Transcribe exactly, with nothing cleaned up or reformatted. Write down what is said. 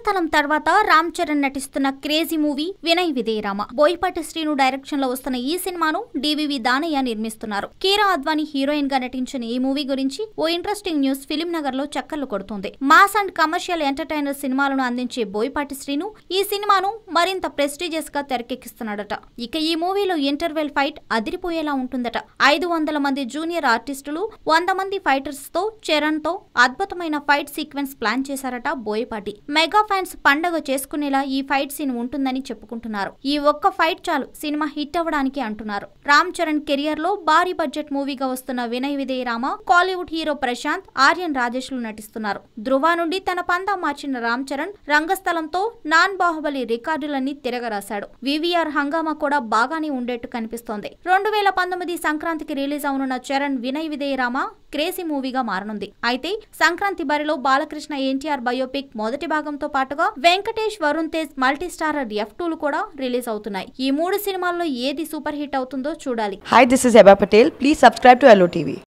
రంగస్థలం తర్వాత రామ్ చరణ్ నటిస్తున్న crazy movie Vinaya Vidheya Rama Boyapati Srinu direction లో వస్తున్న ఈ సినిమాను డీవీవీ దానయ్య నిర్మిస్తున్నారు. కీరా అద్వాని హీరోయిన్ గా నటించిన ఈ మూవీ గురించి ఓ ఇంట్రెస్టింగ్ న్యూస్ ఫిలిం నగర్ లో చక్కర్లు కొడుతుంది. మాస్ అండ్ కమర్షియల్ ఎంటర్టైనర్ సినిమాలను అందించే బోయపాటి శ్రీను ఈ సినిమాను మరింత ప్రెస్టీజియస్ గా తెరకెక్కిస్తున్నాడట. ఇక ఈ మూవీలో ఇంటర్వెల్ ఫైట్ అదిరిపోయేలా ఉంటుందట. ఐదు వందల మంది జూనియర్ ఆర్టిస్టులు వంద మంది ఫైటర్స్ తో చరణ్ తో అద్భుతమైన ఫైట్ సీక్వెన్స్ ప్లాన్ చేశారట. బోయపాటి మెగా ఫ్యాన్స్ పండగ చేసుకునేలా ఈ ఫైట్ సీన్ ఉంటుందని చెప్పుకుంటున్నారు. ఈ ఒక్క ఫైట్ చాలు సినిమా హిట్ అవ్వడానికి అంటున్నారు. రామ్ చరణ్ కెరియర్ లో భారీ బడ్జెట్ మూవీగా వస్తున్న వినయ విధేయ రామ కాలీవుడ్ హీరో ప్రశాంత్, ఆర్యన్ రాజేష్ లు నటిస్తున్నారు. ధృవ నుండి తన పందా మార్చిన రామ్ చరణ్ రంగస్థలంతో నాన్ బాహుబలి రికార్డులన్నీ తిరగరాశాడు. వివిఆర్ హంగామా కూడా బాగానే ఉండేట్టు కనిపిస్తోంది. రెండు వేల పంతొమ్మిది సంక్రాంతికి రిలీజ్ అవనున్న చరణ్ వినయ విధేయ రామ క్రేజీ మూవీగా మారనుంది. అయితే సంక్రాంతి బరిలో బాలకృష్ణ ఎన్టీఆర్ బయోపిక్ మొదటి భాగంతో పాటుగా Venkatesh, Varun Tej multi starrer F టూలు కూడా రిలీజ్ అవుతున్నాయి. ఈ మూడు సినిమాల్లో ఏది సూపర్ హిట్ అవుతుందో చూడాలి. Hi, this is Abhay Patel. Please subscribe to Allo TV.